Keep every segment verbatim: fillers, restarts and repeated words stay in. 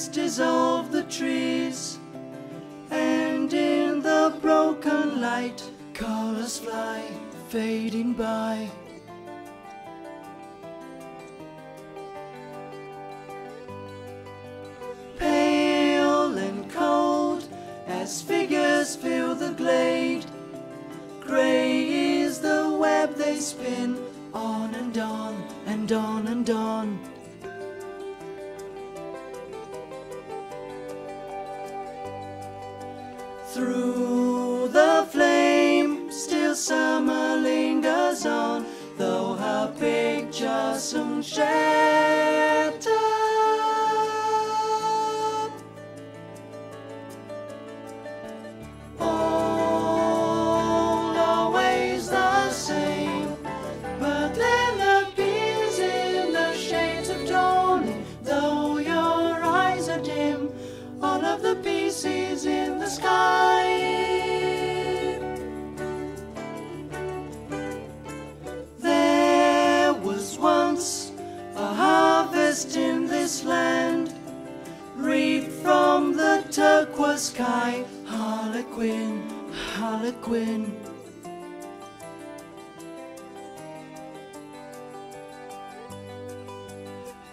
eyes dissolve the trees, and in the broken light, colors fly, fading by. Pale and cold, as figures fill the glade, grey is the web they spin, on and on, and on and on. Through the flame, still summer lingers on, though her picture soon shattered. All always the same, but then appears in the shades of dawn. Though your eyes are dim, all of the pieces in the sky. In this land, reaped from the turquoise sky, Harlequin, Harlequin.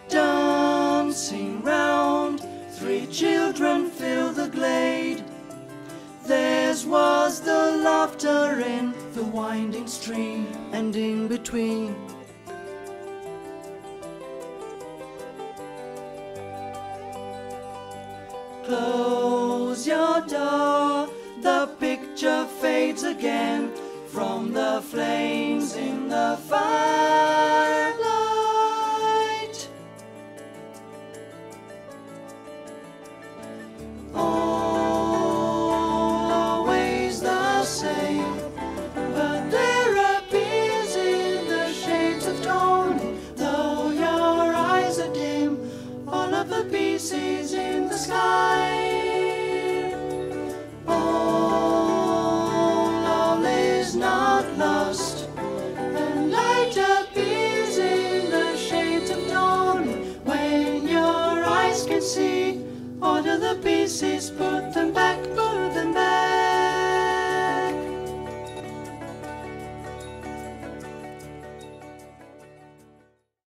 Dancing round, three children fill the glade. Theirs was the laughter in the winding stream and in between. Close your door, the picture fades again from the flames in the firelight. All always the same, but there appears in the shades of dawn, though your eyes are dim, all of the pieces in the sky. See, order the pieces, put them back, put them back.